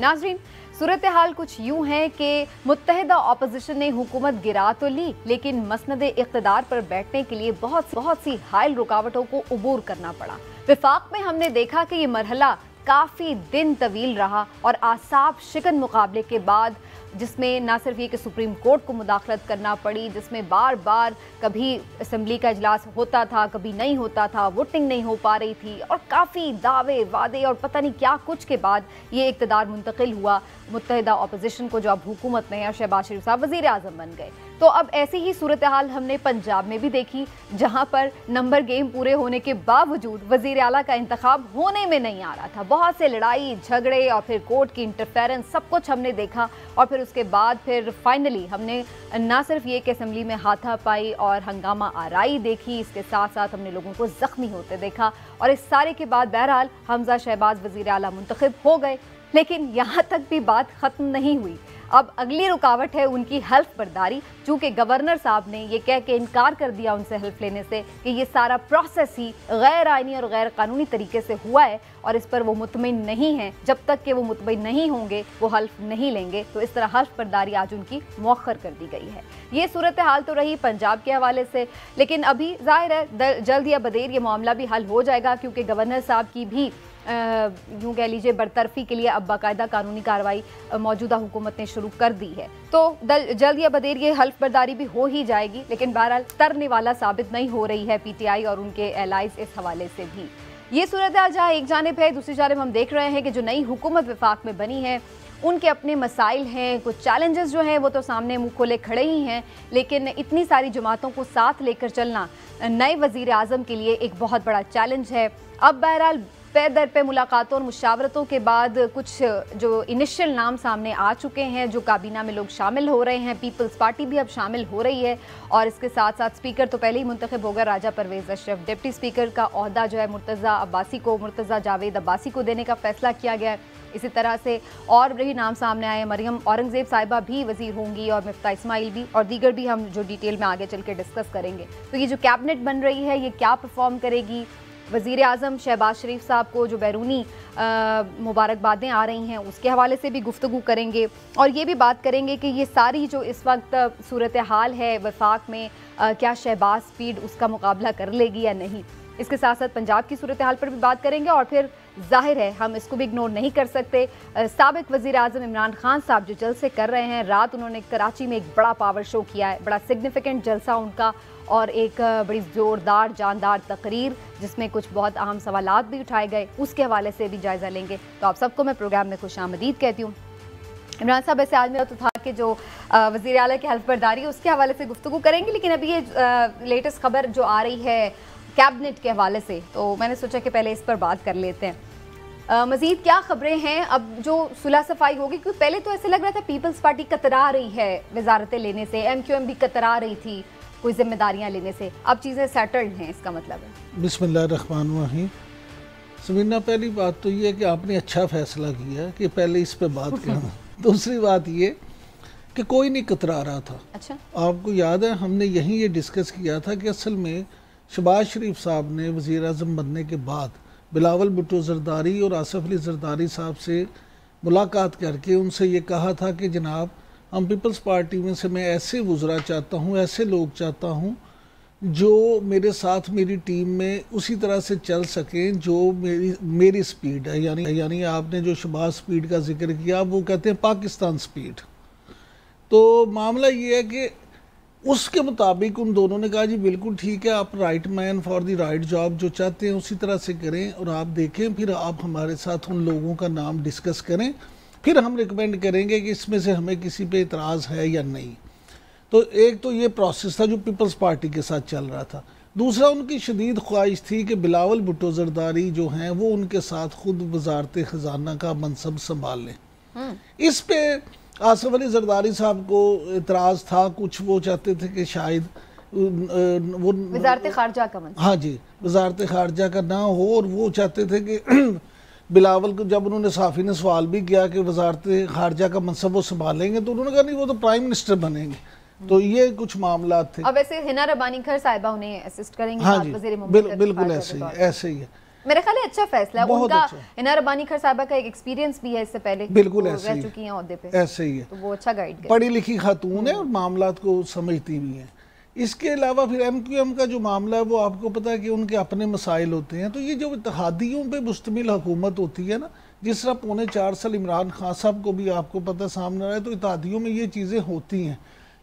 नाज़रीन, सूरत हाल कुछ यूं है कि मुत्तहिदा अपोजिशन ने हुकूमत गिरा तो ली, लेकिन मसनदे इख्तिदार पर बैठने के लिए बहुत सी हाइल रुकावटों को अबूर करना पड़ा। विफाक में हमने देखा कि ये मरहला काफ़ी दिन तवील रहा और आसाब शिकन मुकाबले के बाद, जिसमें ना सिर्फ ये कि सुप्रीम कोर्ट को मुदाखलत करना पड़ी, जिसमें बार बार कभी असम्बली का इजलास होता था, कभी नहीं होता था, वोटिंग नहीं हो पा रही थी और काफ़ी दावे वादे और पता नहीं क्या कुछ के बाद ये इक़्तिदार मुंतकिल हुआ मुत्तहिदा अपोजिशन को, जो अब हुकूमत में है और शहबाज शरीफ साहब वज़ीर आज़म बन गए। तो अब ऐसी ही सूरत हाल हमने पंजाब में भी देखी, जहाँ पर नंबर गेम पूरे होने के बावजूद वज़ीर आला का इंतखाब होने में नहीं आ रहा था। बहुत से लड़ाई झगड़े और फिर कोर्ट की इंटरफेरेंस, सब कुछ हमने देखा और फिर उसके बाद फिर फाइनली हमने ना सिर्फ ये कि असेंबली में हाथापाई और हंगामा आराई देखी, इसके साथ साथ हमने लोगों को ज़ख्मी होते देखा और इस सारे के बाद बहरहाल हमज़ा शहबाज वज़ीर आला मुंतखब हो गए। लेकिन यहाँ तक भी बात ख़त्म नहीं हुई। अब अगली रुकावट है उनकी हल्फ बर्दारी, चूँकि गवर्नर साहब ने यह कह के इनकार कर दिया उनसे हल्फ लेने से कि ये सारा प्रोसेस ही गैर आइनी और गैर कानूनी तरीके से हुआ है और इस पर वो मुतमिन नहीं हैं। जब तक कि वो मुतमिन नहीं होंगे वो हल्फ नहीं लेंगे। तो इस तरह हल्फ बर्दारी आज उनकी मौखर कर दी गई है। ये सूरत हाल तो रही पंजाब के हवाले से, लेकिन अभी जाहिर है जल्द या बदेर ये मामला भी हल हो जाएगा, क्योंकि गवर्नर साहब की भी यूँ कह लीजिए बरतरफी के लिए अब बाकायदा कानूनी कार्रवाई मौजूदा हुकूमत ने शुरू कर दी है। तो जल्द या बदेर ये हल्फ बर्दारी भी हो ही जाएगी, लेकिन बहरहाल तरने वाला साबित नहीं हो रही है PTI और उनके एलाइज इस हवाले से भी। ये सूरत हाल जहाँ एक जानब है, दूसरी जानब हम देख रहे हैं कि जो नई हुकूमत विफाक में बनी है उनके अपने मसाइल हैं, कुछ चैलेंजेस जो हैं वो तो सामने मुँह खोले खड़े ही हैं, लेकिन इतनी सारी जमातों को साथ लेकर चलना नए वज़ीर आज़म के लिए एक बहुत बड़ा चैलेंज है। अब बहरहाल पे दर पे मुलाकातों और मुशावरतों के बाद कुछ जो इनिशियल नाम सामने आ चुके हैं, जो काबीना में लोग शामिल हो रहे हैं, पीपल्स पार्टी भी अब शामिल हो रही है और इसके साथ साथ स्पीकर तो पहले ही मुंतखब हो गया राजा परवेज़ अशरफ। डिप्टी स्पीकर का ओहदा जो है मुर्तज़ा जावेद अब्बासी को देने का फैसला किया गया है। इसी तरह से और भी नाम सामने आए, मरियम औरंगज़ेब साहिबा भी वज़ीर होंगी और मुफ्ती इस्माइल भी और दीगर भी, हम जो डिटेल में आगे चल के डिस्कस करेंगे। तो ये जो कैबिनेट बन रही है ये क्या परफॉर्म करेगी। वज़ीर आज़म शहबाज शरीफ साहब को जो बैरूनी मुबारकबादें आ रही हैं उसके हवाले से भी गुफ्तगू करेंगे और ये भी बात करेंगे कि ये सारी जो इस वक्त सूरत हाल है वफाक में, क्या शहबाज स्पीड उसका मुकाबला कर लेगी या नहीं। इसके साथ साथ पंजाब की सूरत हाल पर भी बात करेंगे और फिर जाहिर है हम इसको भी इग्नोर नहीं कर सकते, साबिक़ वज़ीर आज़म इमरान खान साहब जो जलसे कर रहे हैं, रात उन्होंने कराची में एक बड़ा पावर शो किया है, बड़ा सिग्निफिकेंट जलसा उनका और एक बड़ी ज़ोरदार जानदार तकरीर जिसमें कुछ बहुत अहम सवालात भी उठाए गए, उसके हवाले से भी जायज़ा लेंगे। तो आप सबको मैं प्रोग्राम में खुशामदीद कहती हूँ। इमरान साहब, ऐसे आज मेरा तो था कि जो वज़ीर आला की हल्फ बर्दारी उसके हवाले से गुफ्तगू करेंगे, लेकिन अभी ये लेटेस्ट खबर जो आ रही है कैबिनेट के हवाले से, तो मैंने सोचा कि पहले इस पर बात कर लेते हैं। मज़ीद क्या ख़बरें हैं अब जो सुलह सफाई होगी, क्योंकि पहले तो ऐसे लग रहा था पीपल्स पार्टी कतरा रही है वजारतें लेने से, MQM भी कतरा रही थी कोई जिम्मेदारियां लेने से। अब चीज़ें सेटल्ड हैं, इसका मतलब है। बिस्मिल्लाहिर्रहमानिर्रहीम। समीना, पहली बात तो ये है कि आपने अच्छा फैसला किया कि पहले इस पर बात करना। दूसरी बात ये कि कोई नहीं कतरा रहा था। अच्छा, आपको याद है हमने यहीं ये डिस्कस किया था कि असल में शहबाज शरीफ साहब ने वज़ीर आज़म बनने के बाद बिलावल भुट्टो जरदारी और आसिफ अली जरदारी साहब से मुलाकात करके उनसे ये कहा था कि जनाब, हम पीपल्स पार्टी में से मैं ऐसे वुज़रा चाहता हूँ, ऐसे लोग चाहता हूँ जो मेरे साथ मेरी टीम में उसी तरह से चल सकें जो मेरी स्पीड है। यानी आपने जो शहबाज स्पीड का जिक्र किया, वो कहते हैं पाकिस्तान स्पीड। तो मामला ये है कि उसके मुताबिक उन दोनों ने कहा जी बिल्कुल ठीक है, आप right man for the right job, जो चाहते हैं उसी तरह से करें और आप देखें, फिर आप हमारे साथ उन लोगों का नाम डिस्कस करें, फिर हम रिकमेंड करेंगे कि इसमें से हमें किसी पे इतराज़ है या नहीं। तो एक तो ये प्रोसेस था जो पीपल्स पार्टी के साथ चल रहा था। दूसरा, उनकी शदीद ख्वाहिश थी कि बिलावल भुट्टो जरदारी जो हैं वो उनके साथ खुद वजारत ख़जाना का मनसब संभाल लें। इस पर आसिफ अली जरदारी साहब को एतराज़ था, कुछ वो चाहते थे कि शायद वो वजारत खारजा का, हाँ जी, वजारत खारजा का ना हो, और वो चाहते थे कि बिलावल को, जब उन्होंने साफ़ी ने सवाल भी किया कि वजारत खारजा का मनसब वो संभालेंगे, तो उन्होंने कहा नहीं वो तो प्राइम मिनिस्टर बनेंगे। तो ये कुछ मामला थे। अब ऐसे हिना रब्बानी खर साहिबा उन्हें असिस्ट करेंगे। हाँ जी, बिल्कुल ऐसे ही है। मेरा ख्याल है अच्छा फैसला है उनका। हिना रब्बानी खर साहबा का एक एक्सपीरियंस भी है इससे पहले, बिल्कुल ऐसे रह चुकी हैं ओहदे पे, ऐसे ही है तो वो अच्छा गाइड करती है, पढ़ी लिखी खातून है और मामलात को समझती भी है। इसके अलावा फिर MQM का जो मामला है वो आपको पता है कि उनके अपने मसाइल होते हैं। तो ये जो इत्तेहादियों पे मुश्तमिल हुकूमत होती है ना, जिस तरह पौने 4 साल इमरान खान साहब को भी आपको पता सामने आया, तो इत्तेहादियों में ये चीज़ें होती हैं।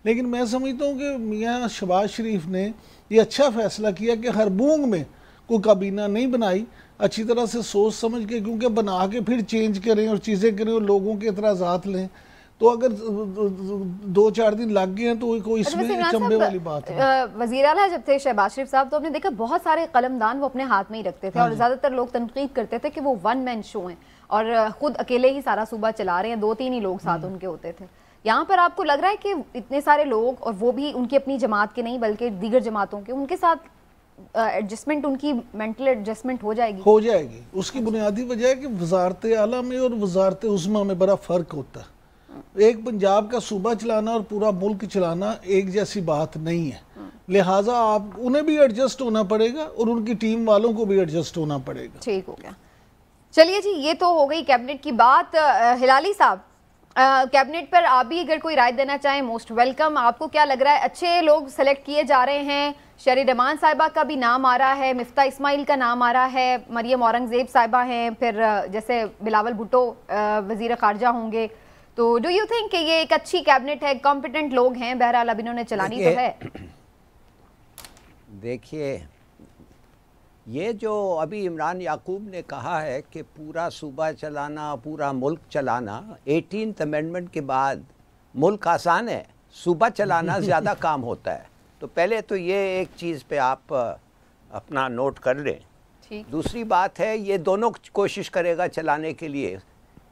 लेकिन मैं समझता हूँ कि मियाँ शहबाज शरीफ ने ये अच्छा फैसला किया कि हरबूंग में कोई काबीना नहीं बनाई, अच्छी तरह से सोच समझ के, क्योंकि बना के फिर चेंज करें और चीज़ें करें और लोगों के एतराज़ात लें, तो अगर 2-4 दिन लग गए हैं तो कोई इसमें चंबे वाली बात है। वज़ीर आला जब थे शहबाज शरीफ साहब, तो आपने देखा बहुत सारे कलमदान वो अपने हाथ में ही रखते थे और ज़्यादातर लोग तनकीद करते थे कि वो वन मैन शो हैं और ख़ुद अकेले ही सारा सूबा चला रहे हैं, 2-3 ही लोग साथ उनके होते थे। यहाँ पर आपको लग रहा है कि इतने सारे लोग और वो भी उनकी अपनी जमात के नहीं बल्कि दीगर जमातों के, उनके साथ एडजस्टमेंट, उनकी मेंटल एडजस्टमेंट हो जाएगी। उसकी बुनियादी वजह है कि वजारत आला में और वजारत उज़्मा में बड़ा फ़र्क होता है। एक पंजाब का सूबा चलाना और पूरा मुल्क चलाना एक जैसी बात नहीं है, लिहाजा आप उन्हें भी एडजस्ट होना पड़ेगा और उनकी टीम वालों को भी एडजस्ट होना पड़ेगा। ठीक हो गया, चलिए जी ये तो हो गई कैबिनेट की बात। हिलाली साहब, कैबिनेट पर आप भी अगर कोई राय देना चाहें, मोस्ट वेलकम। आपको क्या लग रहा है, अच्छे लोग सेलेक्ट किए जा रहे हैं, शहरी रहमान साहिबा का भी नाम आ रहा है, मिफ्ता इस्माइल का नाम आ रहा है, मरियम औरंगजेब साहिबा हैं, फिर जैसे बिलावल भुट्टो वजीर खारजा होंगे, तो डू यू थिंक कि ये एक अच्छी कैबिनेट है, कॉम्पिटेंट लोग हैं, बहरहाल अब इन्होंने चलानी तो है? देखिए ये जो अभी इमरान याकूब ने कहा है कि पूरा सूबा चलाना, पूरा मुल्क चलाना, 18th अमेंडमेंट के बाद मुल्क आसान है, सूबा चलाना ज़्यादा काम होता है। तो पहले तो ये एक चीज़ पे आप अपना नोट कर लें। ठीक। दूसरी बात है ये दोनों कोशिश करेगा चलाने के लिए,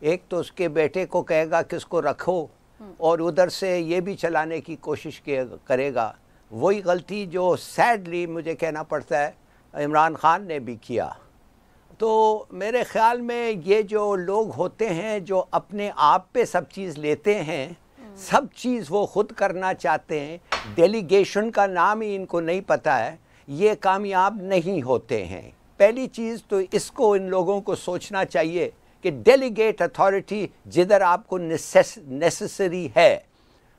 एक तो उसके बेटे को कहेगा कि इसको रखो और उधर से ये भी चलाने की कोशिश करेगा। वही गलती जो सैडली मुझे कहना पड़ता है इमरान खान ने भी किया। तो मेरे ख़्याल में ये जो लोग होते हैं जो अपने आप पे सब चीज़ लेते हैं, सब चीज़ वो खुद करना चाहते हैं, डेलीगेशन का नाम ही इनको नहीं पता है, ये कामयाब नहीं होते हैं। पहली चीज़ तो इसको इन लोगों को सोचना चाहिए कि डेलीगेट अथॉरिटी जिधर आपको नेसेसरी है,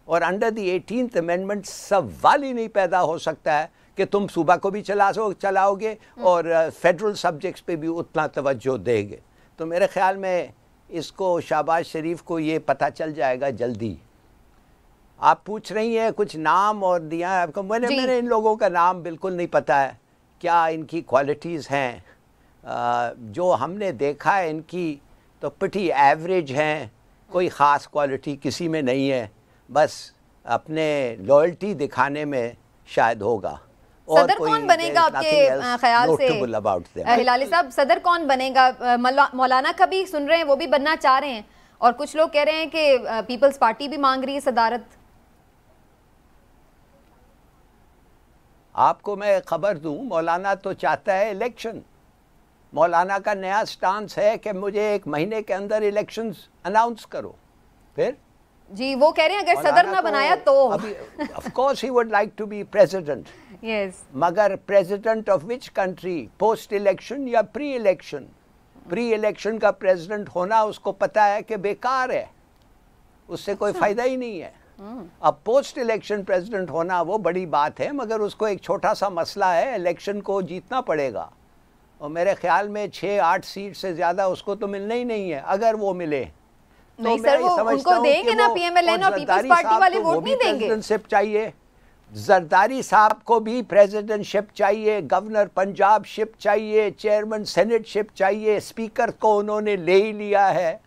और अंडर दी 18th अमेंडमेंट सवाल ही नहीं पैदा हो सकता है कि तुम सूबा को भी चलाओगे और फेडरल सब्जेक्ट्स पे भी उतना तवज्जो देंगे। तो मेरे ख़्याल में इसको शहबाज शरीफ को ये पता चल जाएगा जल्दी। आप पूछ रही हैं कुछ नाम और दिया है आपको, मैंने इन लोगों का नाम बिल्कुल नहीं पता है क्या इनकी क्वालिटीज़ हैं। जो हमने देखा है इनकी तो पिटी एवरेज हैं, कोई ख़ास क्वालिटी किसी में नहीं है, बस अपने लॉयल्टी दिखाने में शायद होगा। और सदर कौन बनेगा आपके ख्याल से हिलाली साहब? सदर कौन बनेगा? मौलाना का भी सुन रहे हैं, वो भी बनना चाह रहे हैं, और कुछ लोग कह रहे हैं कि पीपल्स पार्टी भी मांग रही है सदारत। आपको मैं खबर दूं, मौलाना तो चाहता है इलेक्शन। मौलाना का नया स्टांस है कि मुझे 1 महीने के अंदर इलेक्शंस अनाउंस करो। फिर जी वो कह रहे हैं अगर सदर ना बनाया तो of course he would like to be president. Yes, मगर president of which country, post election या प्री इलेक्शन? प्री इलेक्शन का प्रेसिडेंट होना उसको पता है कि बेकार है, उससे कोई फायदा ही नहीं है। अब पोस्ट इलेक्शन प्रेसिडेंट होना वो बड़ी बात है, मगर उसको एक छोटा सा मसला है, इलेक्शन को जीतना पड़ेगा। और मेरे ख्याल में 6-8 सीट से ज़्यादा उसको तो मिलना ही नहीं है। अगर वो मिले तो नहीं सर, वो उनको देंगे ना, पीएमएलएन और पीपल्स पार्टी वाले वोट नहीं देंगे। प्रेसिडेंटशिप चाहिए, जरदारी साहब को भी प्रेसिडेंटशिप चाहिए, गवर्नर पंजाब शिप चाहिए, चेयरमैन सेनेट शिप चाहिए, स्पीकर को उन्होंने ले ही लिया है।